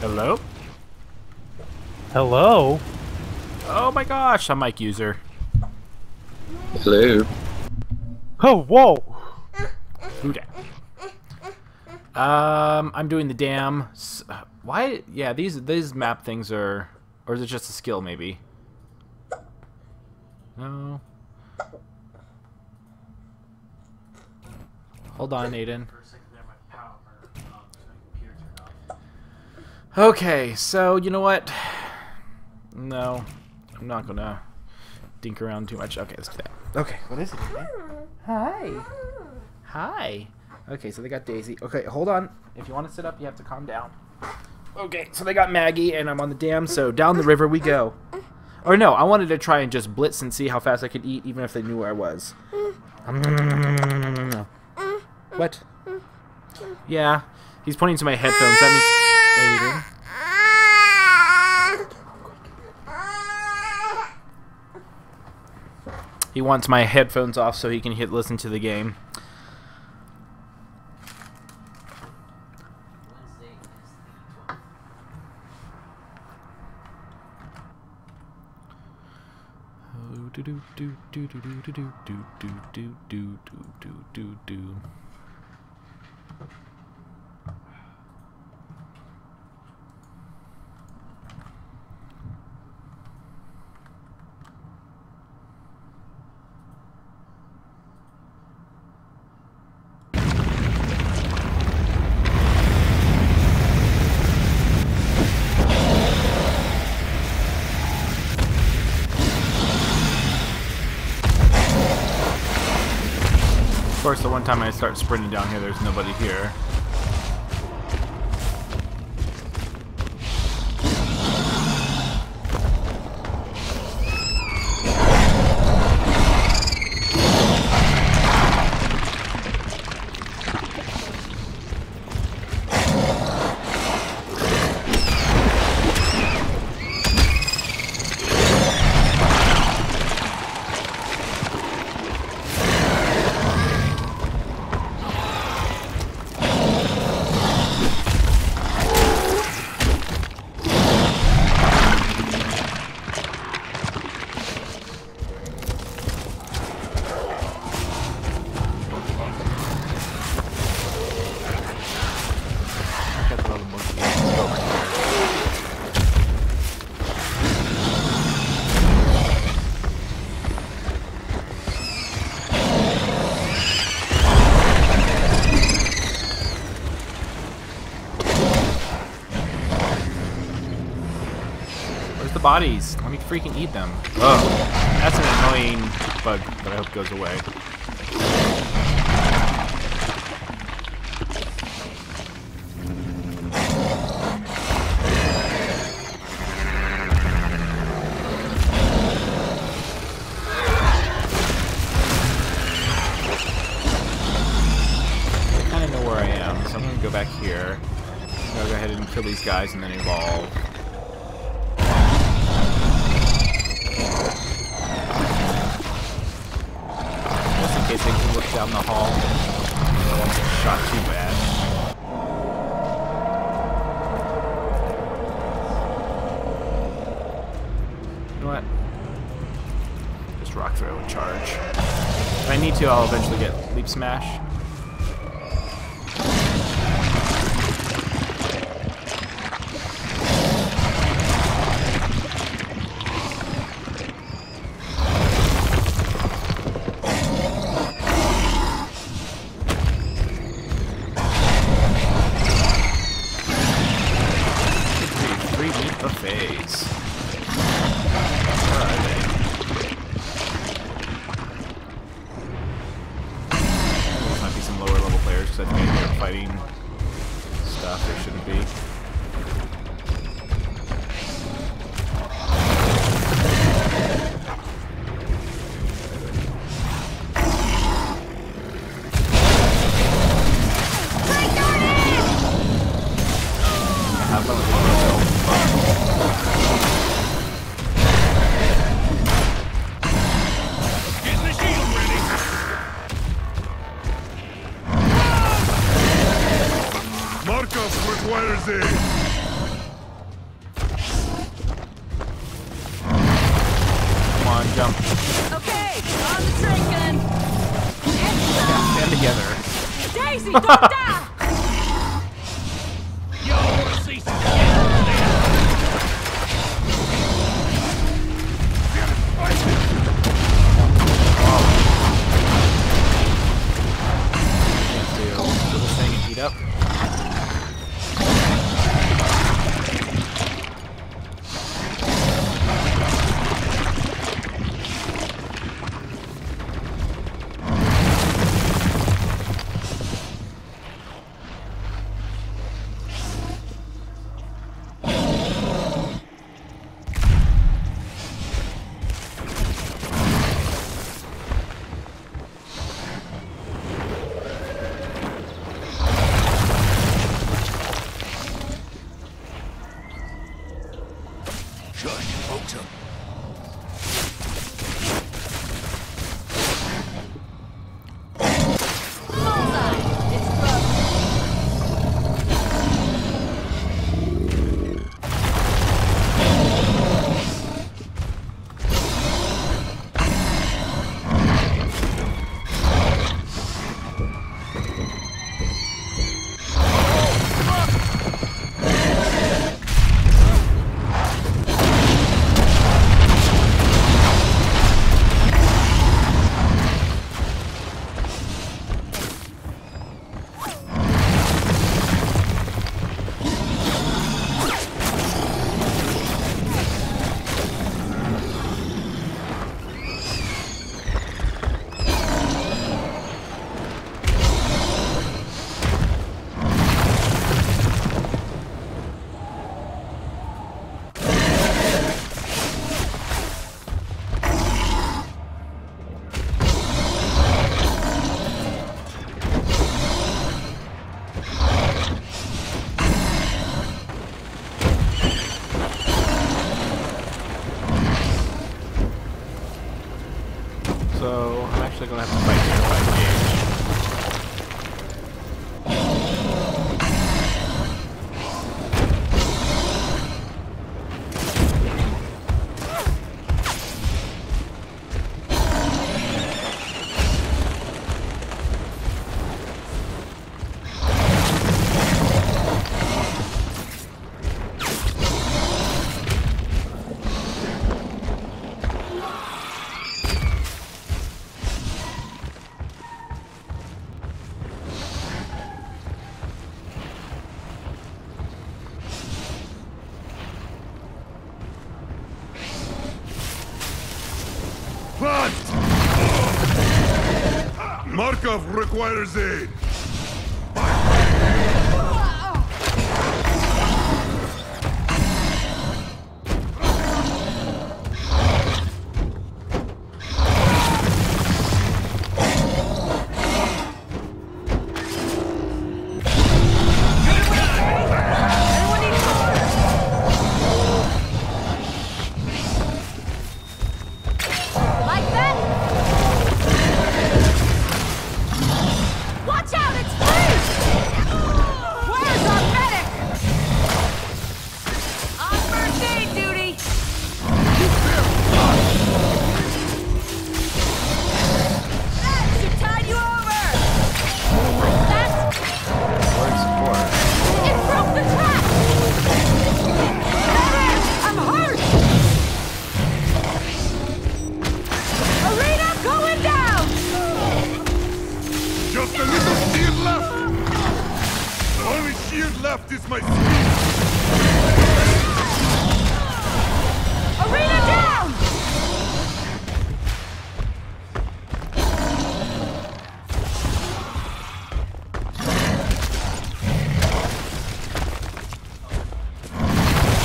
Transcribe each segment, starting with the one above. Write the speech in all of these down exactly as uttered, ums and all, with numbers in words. Hello? Hello? Oh my gosh, I'm mic user. Hello. Oh, whoa! Who dat? Um, I'm doing the dam. Why? Yeah, these these map things are... Or is it just a skill, maybe? No. Hold on, Aiden. Okay, so, you know what? No. I'm not gonna dink around too much. Okay, let's do that. Okay, what is it? Hi. Hi. Okay, so they got Daisy. Okay, hold on. If you want to sit up, you have to calm down. Okay, so they got Maggie, and I'm on the dam, so down the river we go. Or no, I wanted to try and just blitz and see how fast I could eat, even if they knew where I was. What? Yeah, he's pointing to my headphones. That means... Aiden. He wants my headphones off so he can hit listen to the game. Do do do do do do do do do do do do do do. Of course, the one time I start sprinting down here, there's nobody here. Bodies. Let me freaking eat them. Oh, that's an annoying bug that I hope goes away. I kind of know where I am, so I'm going to go back here. I'll go ahead and kill these guys and then evolve. They can look down the hall. I don't want to get shot too bad. You know what? Just rock throw and charge. If I need to, I'll eventually get leap smash. Marcos requires it! Markov requires aid!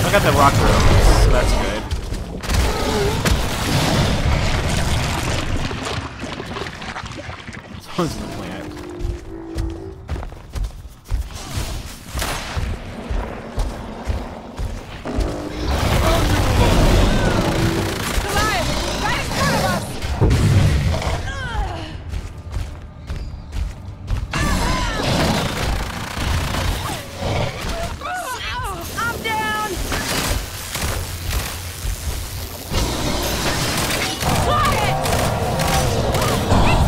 I got the rock room, so that's good. Someone's in the plant. Goliath, right in front of us. I'm down. Quiet! It's loose!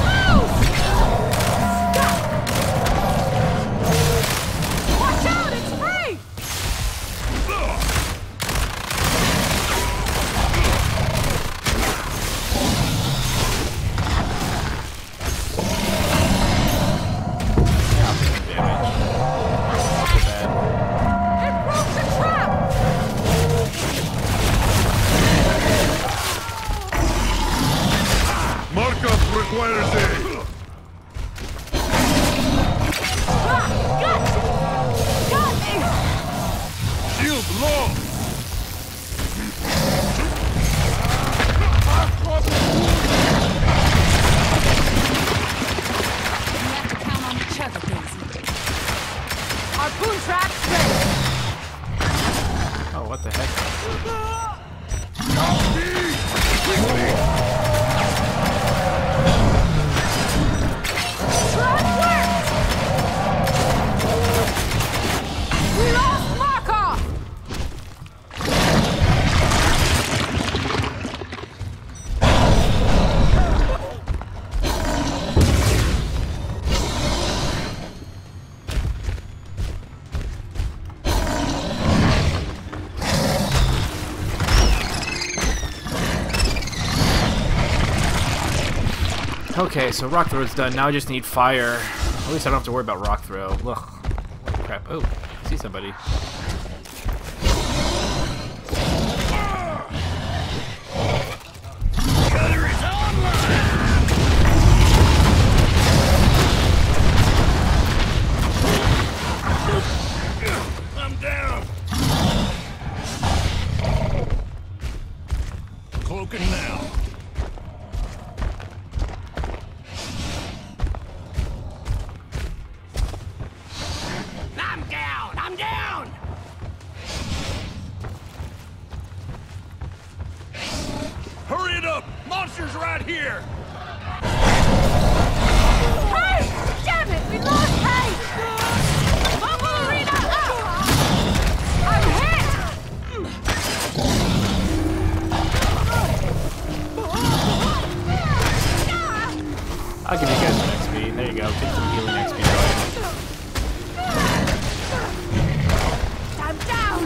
belong. We have to count on each other, Daisy. Harpoon trap's ready. Oh, what the heck? Help me! Okay, so rock throw's done. Now I just need fire. At least I don't have to worry about rock throw. Ugh. Crap. Oh, I see somebody. I'll give you guys some X P. There you go. Get some healing X P. I'm down!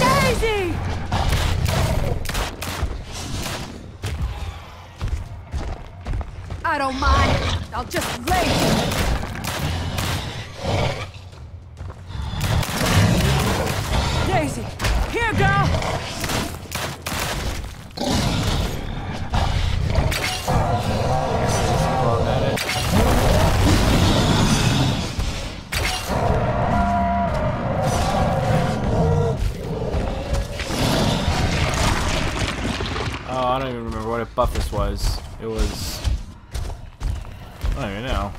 Daisy! I don't mind. I'll just lay you. Daisy! Here, girl! Buff this was. It was. I don't even know.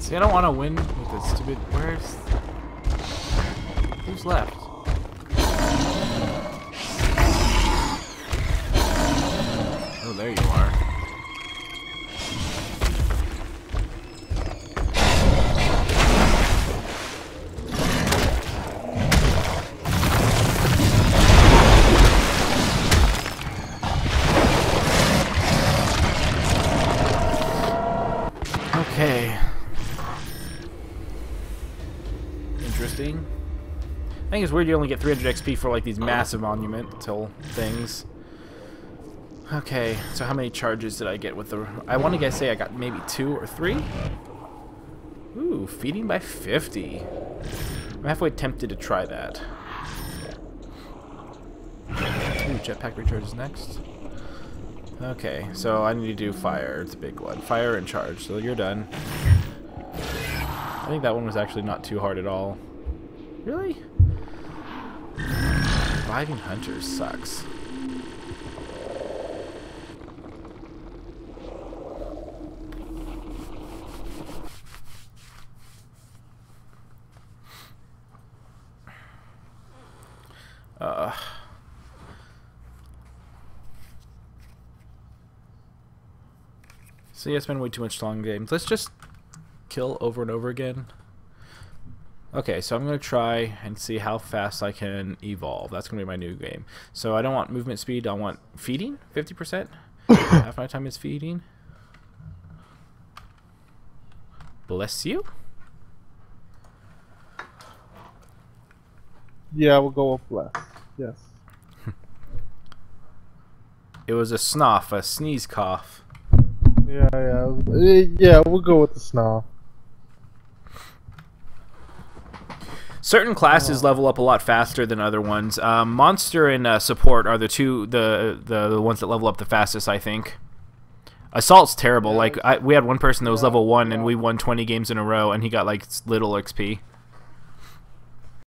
See, I don't want to win with this stupid. Where's. Who's left? Oh, there you are. I think it's weird you only get three hundred X P for like these massive monumental things. Okay, so how many charges did I get with the... I want to guys say I got maybe two or three? Ooh, feeding by fifty. I'm halfway tempted to try that. Ooh, jetpack recharge is next. Okay, so I need to do fire. It's a big one. Fire and charge, so you're done. I think that one was actually not too hard at all. Really? Reviving hunters sucks. Uh. So yeah, I spend way too much long games. Let's just kill over and over again. Okay, so I'm going to try and see how fast I can evolve. That's going to be my new game. So I don't want movement speed. I want feeding, fifty percent. Half my time is feeding. Bless you. Yeah, we'll go with bless. Yes. It was a snuff, a sneeze cough. Yeah, yeah. Yeah, we'll go with the snuff. Certain classes level up a lot faster than other ones. Um, monster and uh, support are the two the, the the ones that level up the fastest, I think. Assault's terrible. Like I, we had one person that was level one, and we won twenty games in a row, and he got like little X P.